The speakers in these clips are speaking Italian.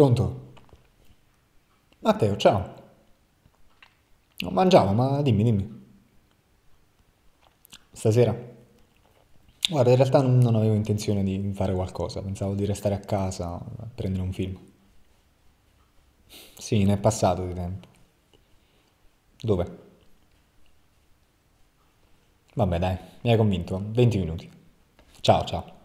Pronto? Matteo, ciao. Non mangiamo, ma dimmi. Stasera? Guarda, in realtà non avevo intenzione di fare qualcosa, pensavo di restare a casa a prendere un film. Sì, ne è passato di tempo. Dove? Vabbè, dai, mi hai convinto, 20 minuti. Ciao, ciao.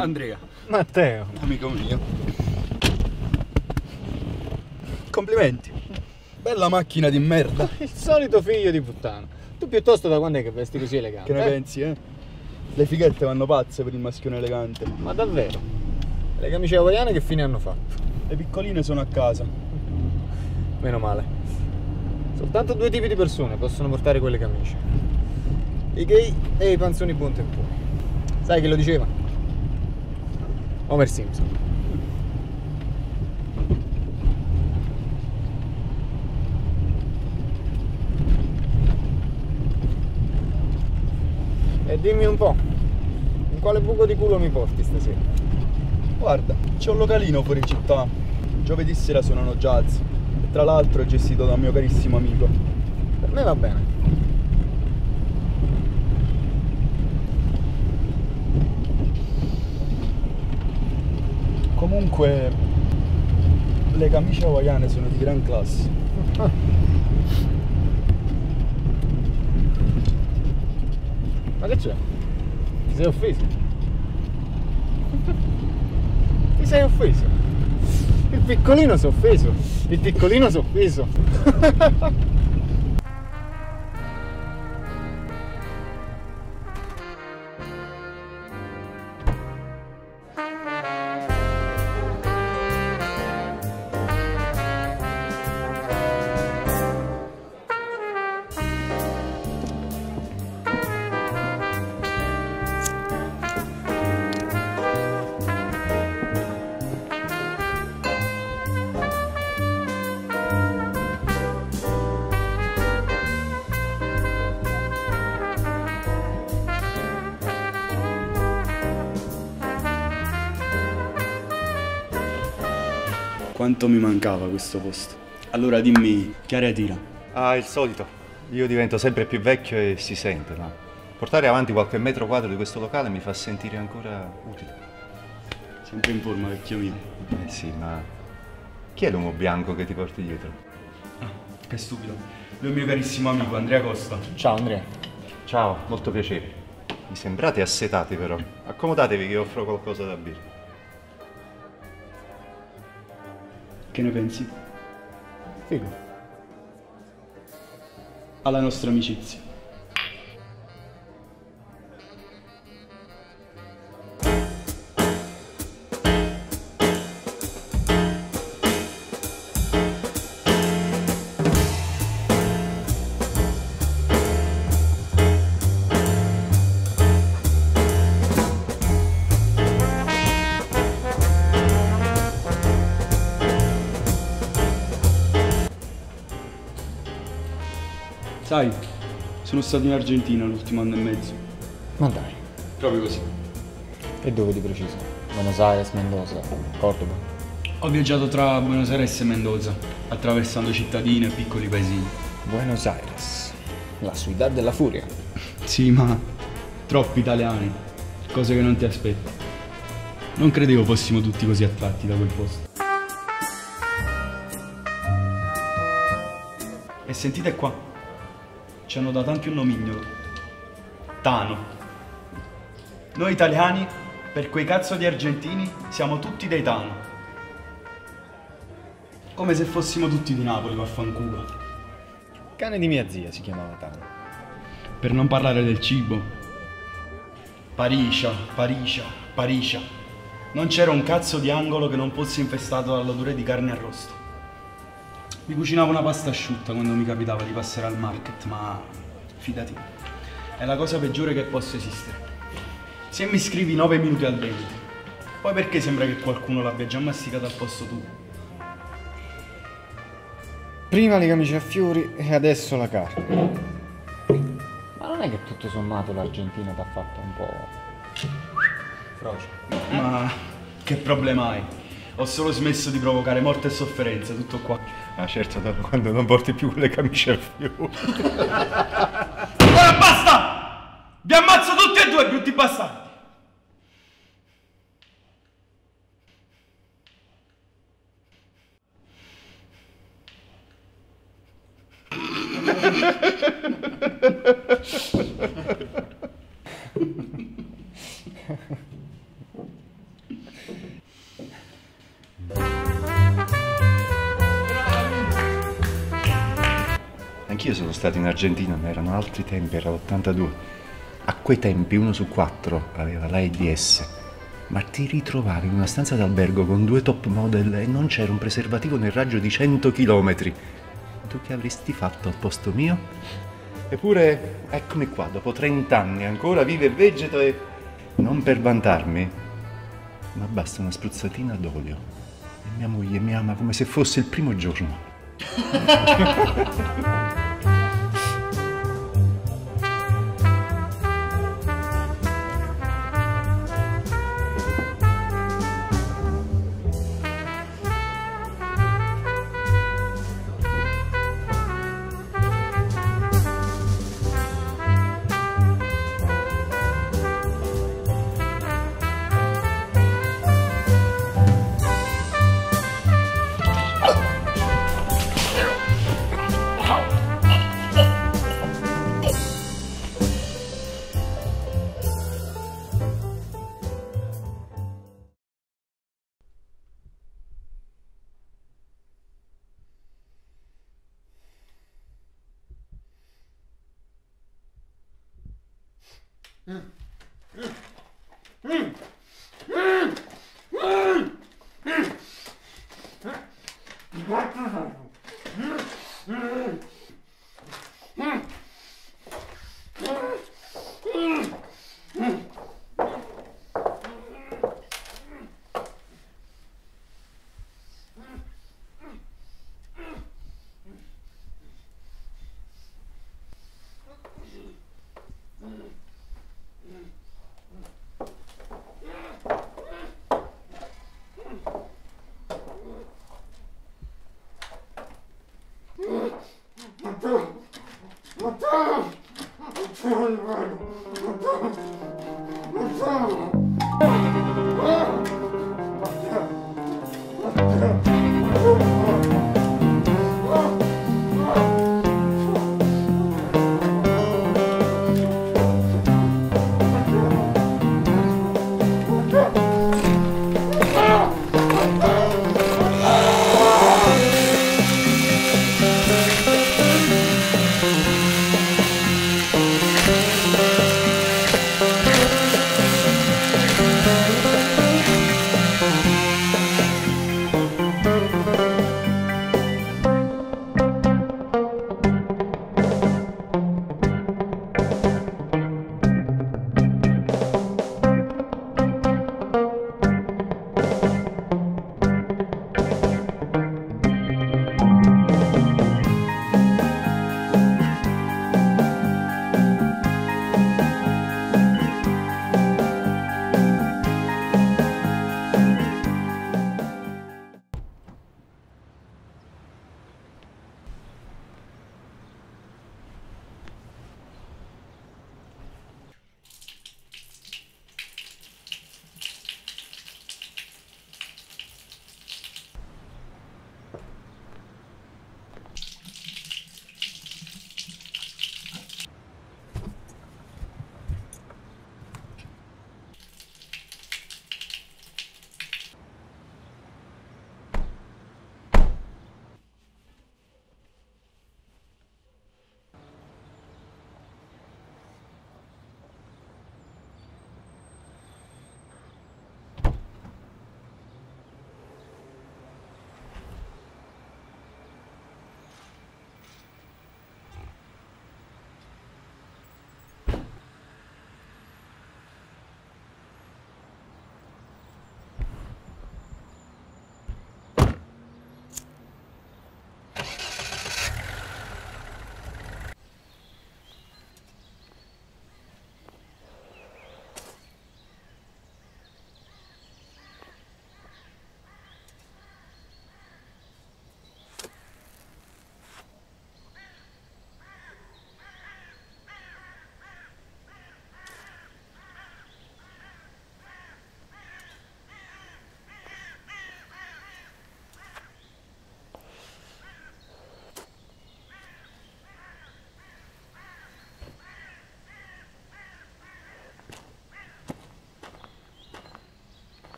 Andrea. Matteo. Amico mio. Complimenti. Bella macchina di merda. Il solito figlio di puttana. Tu piuttosto da quando è che vesti così elegante? Che ne pensi, eh? Le fighette vanno pazze per il maschione elegante. Ma davvero? Le camicie hawaiane che fine hanno fatto? Le piccoline sono a casa. Meno male. Soltanto due tipi di persone possono portare quelle camicie. I gay e i panzoni buon tempone. Sai chi lo diceva? Homer Simpson. E dimmi un po', in quale buco di culo mi porti stasera? Guarda, c'è un localino fuori città. Giovedì sera suonano jazz e tra l'altro è gestito da un mio carissimo amico. Per me va bene. Comunque le camicie hawaiane sono di gran classe. Ma che c'è? Ti sei offeso? Ti sei offeso? Il piccolino si è offeso! Il piccolino si è offeso! Quanto mi mancava questo posto. Allora dimmi, che area tira? Ah, il solito. Io divento sempre più vecchio e si sente, no? Portare avanti qualche metro quadro di questo locale mi fa sentire ancora utile. Sempre in forma, vecchio mio. Eh sì, ma chi è l'uomo bianco che ti porti dietro? Ah, che stupido. Lui è mio carissimo amico, Andrea Costa. Ciao, Andrea. Ciao, molto piacere. Mi sembrate assetati, però. Accomodatevi che offro qualcosa da bere. Che ne pensi? Figo. Alla nostra amicizia. Sai, sono stato in Argentina l'ultimo anno e mezzo. Ma dai. Proprio così. E dove di preciso? Buenos Aires, Mendoza, Cordoba? Ho viaggiato tra Buenos Aires e Mendoza, attraversando cittadine e piccoli paesini. Buenos Aires, la città della furia. Sì, ma troppi italiani, cose che non ti aspetti. Non credevo fossimo tutti così attratti da quel posto. E sentite qua. Ci hanno dato anche un nomignolo. Tano. Noi italiani, per quei cazzo di argentini, siamo tutti dei Tano. Come se fossimo tutti di Napoli, vaffanculo. Cane di mia zia si chiamava Tano. Per non parlare del cibo. Pariscia, Pariscia, Pariscia. Non c'era un cazzo di angolo che non fosse infestato dall'odore di carne arrosto. Mi cucinavo una pasta asciutta quando mi capitava di passare al market, ma fidati, è la cosa peggiore che possa esistere. Se mi scrivi 9 minuti al dente, poi perché sembra che qualcuno l'abbia già masticata al posto tuo? Prima le camicie a fiori e adesso la carne. Ma non è che tutto sommato l'Argentina t'ha fatto un po' froce? Ma che problema hai? Ho solo smesso di provocare morte e sofferenza, tutto qua. Ah certo, da quando non porti più quelle camicie al fiume. Ora basta! Vi ammazzo tutti e due, brutti bastardi! Anch'io sono stato in Argentina, ma erano altri tempi, era l'82. A quei tempi uno su 4 aveva l'AIDS, ma ti ritrovavi in una stanza d'albergo con 2 top model e non c'era un preservativo nel raggio di 100 km. Tu che avresti fatto al posto mio? Eppure, eccomi qua, dopo 30 anni, ancora vivo e vegeto e... Non per vantarmi, ma basta una spruzzatina d'olio. E mia moglie mi ama come se fosse il primo giorno.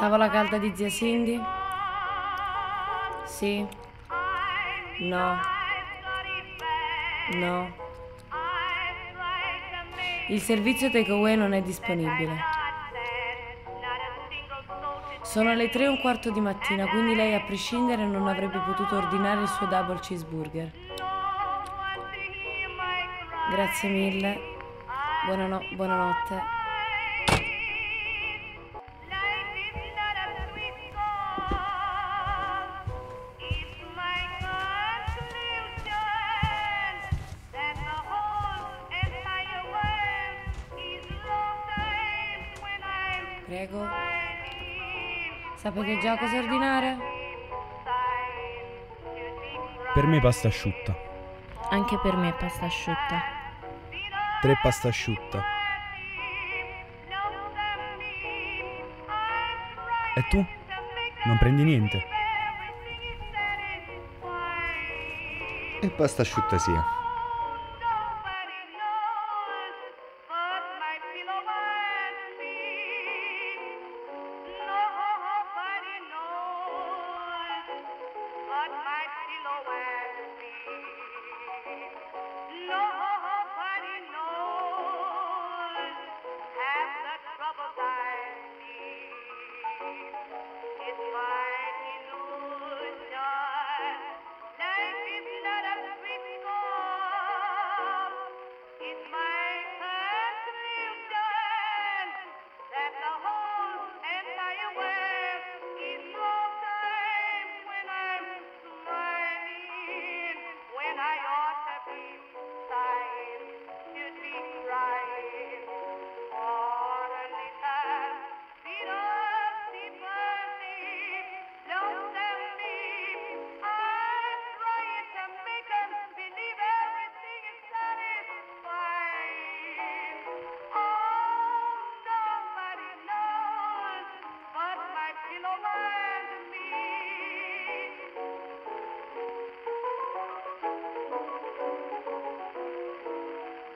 Tavola calda di zia Cindy? Sì. No. No. Il servizio takeaway non è disponibile. Sono le 3:15 di mattina, quindi lei a prescindere non avrebbe potuto ordinare il suo double cheeseburger. Grazie mille. Buonanotte. prego. Sapete già cosa ordinare? Per me pastasciutta. Anche per me pastasciutta. 3 pastasciutta. E tu? Non prendi niente? E pastasciutta sia.